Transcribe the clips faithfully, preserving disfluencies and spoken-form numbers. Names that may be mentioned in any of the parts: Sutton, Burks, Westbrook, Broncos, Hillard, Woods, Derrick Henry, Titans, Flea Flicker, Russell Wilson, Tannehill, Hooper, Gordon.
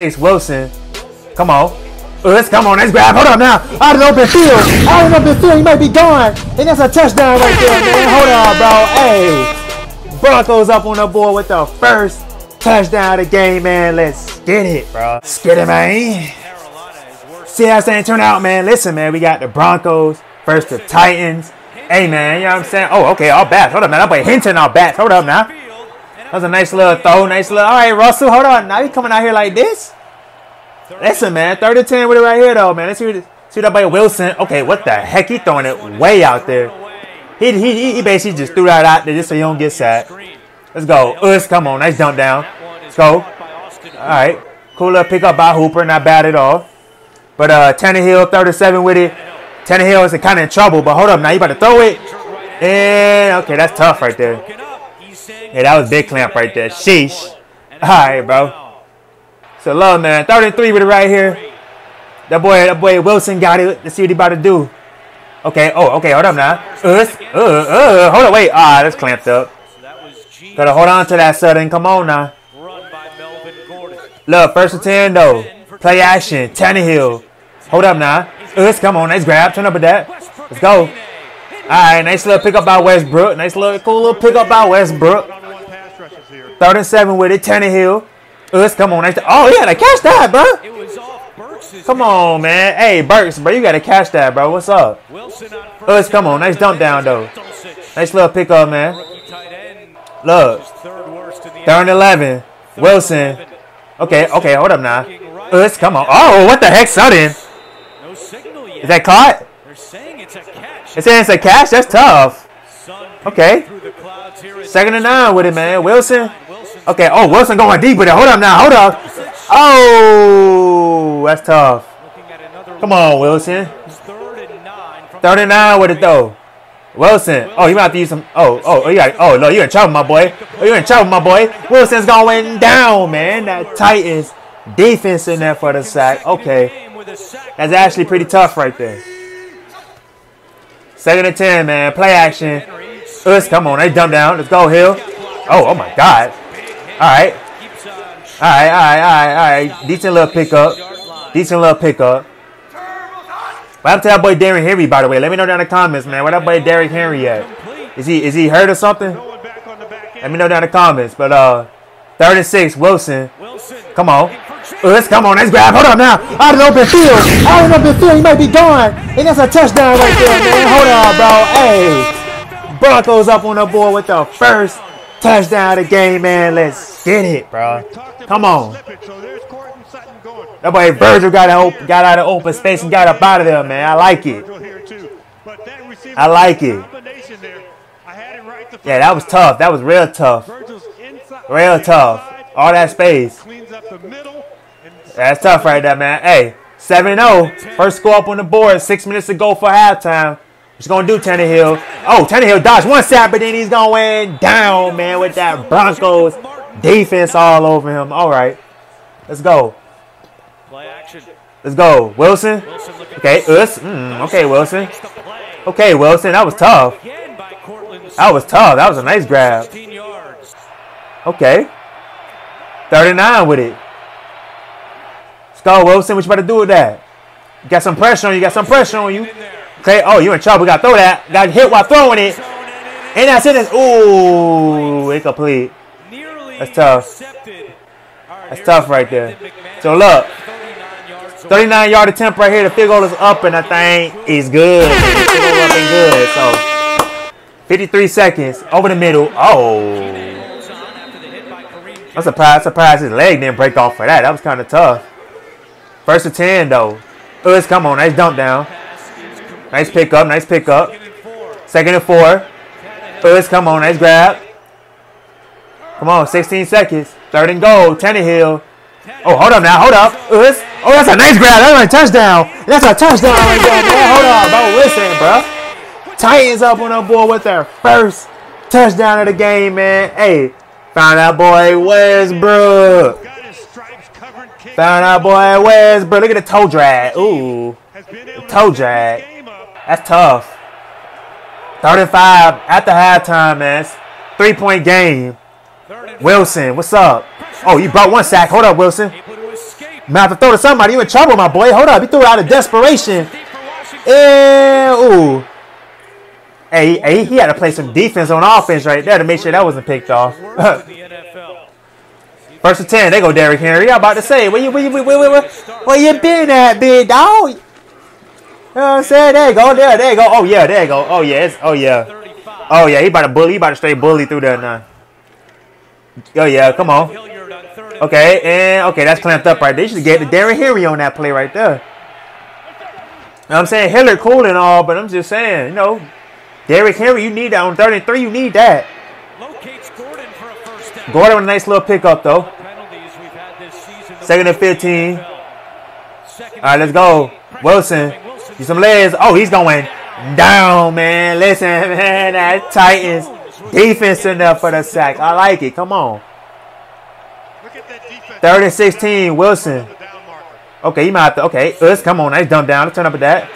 It's Wilson. Come on. Let's come on. Let's grab. Hold up now. Out of the open field. Out of the open field. He might be gone. And that's a touchdown right there, man. Hold on, bro. Hey. Broncos up on the board with the first touchdown of the game, man. Let's get it, bro. Let's get it, man. See how it's turn out, man. Listen, man. We got the Broncos versus the Titans. Hey, man. You know what I'm saying? Oh, okay. All bats. Hold up, man. I play Hinton all bats. Hold up now. That was a nice little throw. Nice little. All right, Russell. Hold on. Now you coming out here like this? Listen, man. third and ten with it right here, though, man. Let's see what, see that by Wilson. Okay, what the heck? He throwing it way out there. He, he, he basically just threw that out there just so you don't get sacked. Let's go. Us, come on. Nice dump down. Let's go. All right. Cool little pickup by Hooper. Not bad at all. But uh, Tannehill, third and seven with it. Tannehill is kind of in trouble, but hold up. Now you about to throw it. And, okay, that's tough right there. Yeah, that was big clamp right there. Sheesh. All right, bro. So low, man. Third and three with it right here. That boy, that boy Wilson got it. Let's see what he about to do. Okay. Oh, okay. Hold up now. Uh, uh, uh, hold up. Wait. Ah, that's clamped up. Gotta hold on to that Sutton. Come on now. Look, first and ten though. Play action. Tannehill. Hold up now. Uh, come on. Nice grab. Turn up with that. Let's go. All right. Nice little pickup by Westbrook. Nice little cool little pickup by Westbrook. Third and seven with it. Tannehill. Us, come on. Oh, yeah, like, catch that, bro. It was off Burks. Come on, man. Hey, Burks, bro, you got to catch that, bro. What's up? Us, come on. Nice dump down, though. Nice little pickup, man. Look. third and eleven. Wilson. Okay, okay, hold up now. Us, come on. Oh, what the heck, Sutton? Is that caught? They're saying it's a catch. They're saying it's a catch? That's tough. Okay. Second and nine with it, man. Wilson. Okay, oh, Wilson going deep with it. Hold up now, hold up. Oh, that's tough. Come on, Wilson. Third and nine with it, though. Wilson. Oh, you might have to use some. Oh, oh, oh, yeah. Oh, no, you're in trouble, my boy. Oh, you're in trouble, my boy. Wilson's going down, man. That Titans defense in there for the sack. Okay. That's actually pretty tough right there. Second and ten, man. Play action. Us, come on. They dump down. Let's go, Hill. Oh, oh, my God. All right. All right, all right, all right, all right. Decent little pickup. Decent little pickup. What happened to that boy Derrick Henry, by the way? Let me know down in the comments, man. Where that boy Derrick Henry at? Is he is he hurt or something? Let me know down in the comments. But uh, third and six, Wilson. Come on. Let's come on. Let's grab. Hold up now. Out of the open field. Out of the open field. He might be gone. And that's a touchdown right there, man. Hold on, bro. Hey. Broncos up on the board with the first touchdown of the game, man. Let's get it, bro. Come on. That boy Virgil got out, got out of open space and got up out of there, man. I like it. I like it. Yeah, that was tough. That was real tough. Real tough. All that space. That's tough right there, man. Hey, seven oh. First score up on the board. Six minutes to go for halftime. What's going to do, Tannehill? Oh, Tannehill dodged one sack, but then he's going down, man, with that Broncos defense all over him. All right. Let's go. Let's go. Wilson. Okay, us. Mm, okay, Wilson. Okay, Wilson. That was tough. That was tough. That was a nice grab. Okay. thirty-nine with it. Let's go, Wilson. What you about to do with that? You got some pressure on you. You got some pressure on you. Okay, oh, you in trouble. Got to throw that. Got to hit while throwing it. And that's it. Ooh, incomplete. That's tough. That's tough right there. So, look. thirty-nine yard attempt right here. The field goal is up, and I think it's good. The field goal up and good. So, fifty-three seconds. Over the middle. Oh. I'm surprised, surprised his leg didn't break off for that. That was kind of tough. First and ten, though. Ooh, come on. Nice dump down. Nice pickup, nice pickup. Second and four. First, come on, nice grab. Come on, sixteen seconds. Third and goal, Tannehill. Oh, hold up now, hold up. First. Oh, that's a nice grab. That's a touchdown. That's a touchdown right there, man. Hold on, bro. Listen, bro. Titans up on the board with their first touchdown of the game, man. Hey, found out boy Westbrook. Found out boy Westbrook. Look at the toe drag. Ooh, the toe drag. That's tough. thirty-five at the halftime, man. Three-point game. Wilson, what's up? Oh, you brought one sack. Hold up, Wilson. About to throw to somebody. You in trouble, my boy. Hold up. He threw it out of desperation. And, ooh. Hey, hey, he had to play some defense on offense right there to make sure that wasn't picked off. First and ten. They go Derrick Henry. I'm about to say, where you, where you, where, where, where, where you been at, big dog? You know what I'm saying? There you go. There, there you go. Oh, yeah, there you go. Oh, yeah. It's, oh, yeah. Oh, yeah, he about to bully. He about to straight bully through there now. Oh, yeah, come on. Okay, and, okay, that's clamped up right there. You should get the Derrick Henry on that play right there. You know what I'm saying? Hillard cool and all, but I'm just saying, you know, Derrick Henry, you need that. On thirty-three, you need that. Gordon with a nice little pickup, though. Second and fifteen. All right, let's go. Wilson. Get some legs. Oh, he's going down, man. Listen, man, that Titans defense enough for the sack. I like it. Come on. Third and sixteen, Wilson. Okay, you might have to. Okay, let's come on. Nice dump down. Let's turn up at that.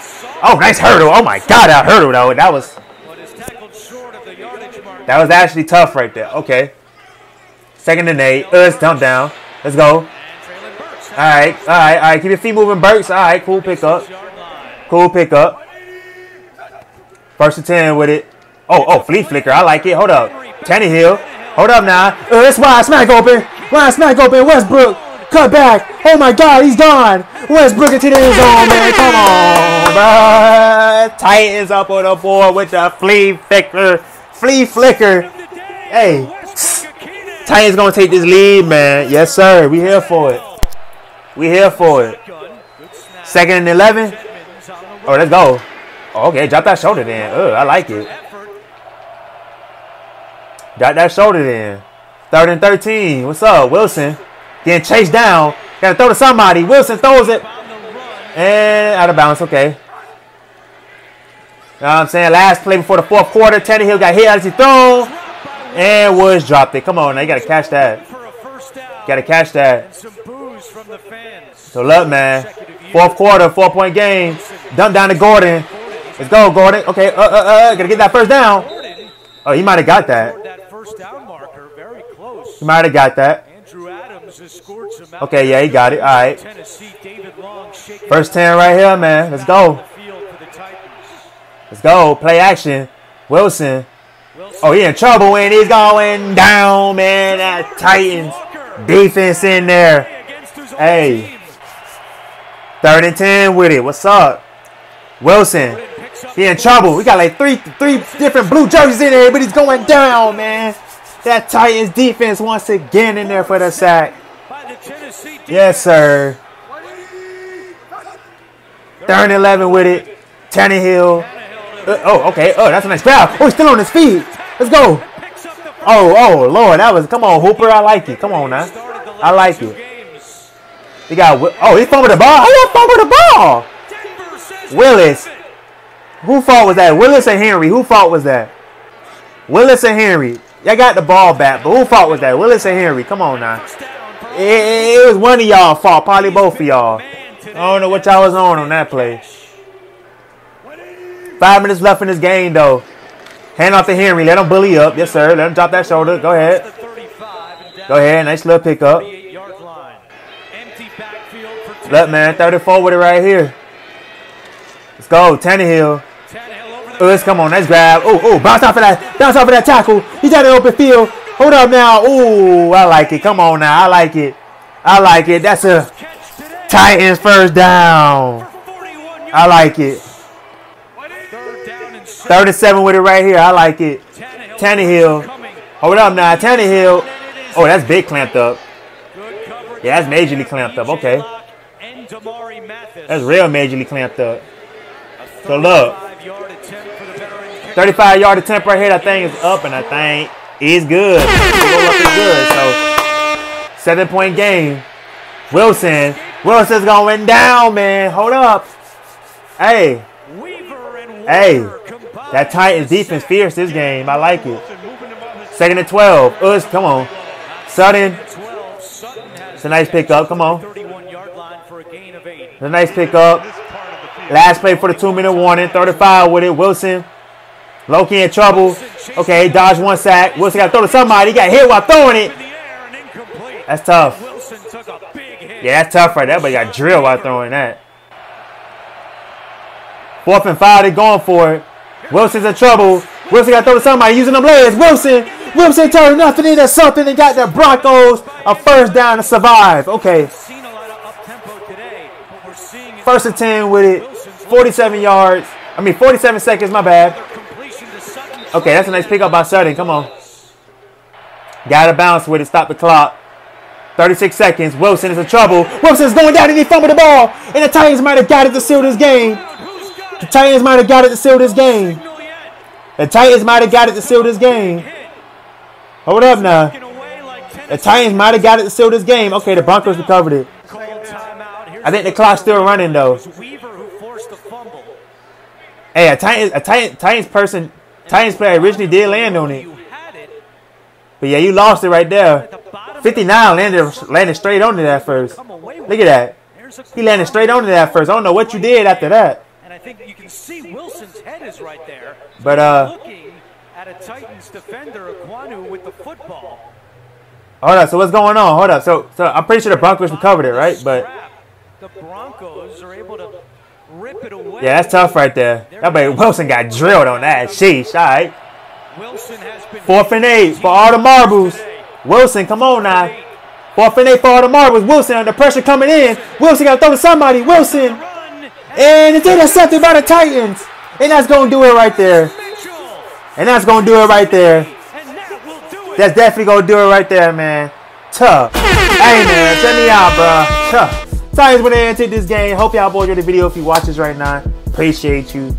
Oh, nice hurdle. Oh my God, that hurdle though. That was. That was actually tough right there. Okay. Second and eight. Let's dump down. Let's go. All right, all right, all right. Keep your feet moving, Burks. All right, cool pickup. Cool pickup. First and ten with it. Oh, oh, Flea Flicker. I like it. Hold up. Tannehill. Hold up now. Uh, it's wide smack open. Wide smack open. Westbrook. Cut back. Oh, my God. He's gone. Westbrook into the end zone, man. Come on, bro. Titans up on the board with the Flea Flicker. Flea Flicker. Hey. Titans going to take this lead, man. Yes, sir. We here for it. We here for it. Second and eleven. Oh, let's go. Oh, okay, drop that shoulder then. Ugh, I like it. Drop that shoulder then. Third and thirteen. What's up, Wilson? Getting chased down. Gotta throw to somebody. Wilson throws it. And out of bounds. Okay. You know what I'm saying? Last play before the fourth quarter. Tannehill got hit as he throws. And Woods dropped it. Come on now. You gotta catch that. Gotta catch that. So look, man. Fourth quarter, four point game. Dump down to Gordon. Let's go, Gordon. Okay, uh, uh, uh, gotta get that first down. Oh, he might have got that. He might have got that. Okay, yeah, he got it. All right. First ten right here, man. Let's go. Let's go. Play action. Wilson. Oh, he in trouble, and he's going down, man. That Titans defense in there. Hey. Third and ten with it. What's up? Wilson. He in trouble. We got like three three different blue jerseys in there, but he's going down, man. That Titans defense once again in there for the sack. Yes, sir. Third and eleven with it. Tannehill. Uh, oh, okay. Oh, that's a nice grab. Oh, he's still on his feet. Let's go. Oh, oh, Lord. That was, come on, Hooper. I like it. Come on now. I like it. He got, oh, he fumbled the ball. Oh, he fumbled the ball. Willis. Who fault was that? Willis and Henry. Who fault was that? Willis and Henry. Y'all got the ball back, but who fault was that? Willis and Henry. Come on now. It, it, it was one of y'all fault. Probably both of y'all. I don't know what y'all was on on that play. Five minutes left in this game, though. Hand off to Henry. Let him bully up. Yes, sir. Let him drop that shoulder. Go ahead. Go ahead. Nice little pickup. Look, man. thirty-four with it right here. Let's go. Tannehill. Let's come on. Nice grab. Oh, oh, bounce off of that. Bounce off of that tackle. He's got an open field. Hold up now. Ooh, I like it. Come on now. I like it. I like it. That's a Titans first down. I like it. thirty-seven with it right here. I like it. Tannehill. Hold up now. Tannehill. Oh, that's big clamped up. Yeah, that's majorly clamped up. Okay. That's real majorly clamped up. So look. thirty-five yard attempt right here. That thing is up, and I think it's good. It's good. So, seven point game. Wilson. Wilson's going down, man. Hold up. Hey. Hey. That Titans defense fierce this game. I like it. Second and twelve. Us, come on. Sutton. It's a nice pickup. Come on. It's a nice pickup. Last play for the two-minute warning. thirty-five with it. Wilson. Low-key in trouble. Okay, dodge one sack. Wilson got to throw to somebody. He got hit while throwing it. That's tough. Yeah, that's tough right there, but he got drilled while throwing that. Fourth and five, they're going for it. Wilson's in trouble. Wilson got to throw to somebody using them legs. Wilson, Wilson turned nothing into something and got the Broncos a first down to survive. Okay. First and ten with it. forty-seven yards. I mean, forty-seven seconds, my bad. Okay, that's a nice pickup by Sutton. Come on. Got to bounce with it. Stop the clock. thirty-six seconds. Wilson is in trouble. Wilson's going down and he fumbled the ball. And the Titans might have got it to seal this game. The Titans might have got it to seal this game. The Titans might have got it to seal this game. Hold up now. The Titans might have got it to seal this game. Okay, the Broncos recovered it. I think the clock's still running though. Hey, a Titans, a Titans, Titans person, Titans player originally did land on it. But yeah, you lost it right there. fifty-nine landed landed straight on it at first. Look at that. He landed straight on it at first. I don't know what you did after that. I think you can see Wilson's head is right there. But uh, looking at a Titans defender, Aquanu, with the football. Hold up. So what's going on? Hold up. So, so I'm pretty sure the Broncos recovered it, right? But the Broncos are able to rip it away. Yeah, that's tough right there. That way Wilson got drilled on that. Sheesh. All right. Wilson has been fourth and eight for all the marbles. Wilson, come on now. Fourth and eight for all the marbles. Wilson under pressure coming in. Wilson got to throw to somebody. Wilson. And it's intercepted by the Titans. And that's going to do it right there. And that's going to do it right there. That's definitely going to do it right there, man. Tough. Hey, man. Check me out, bro. Tough. Titans went in and took this game. Hope y'all enjoyed the video if you watch this right now. Appreciate you.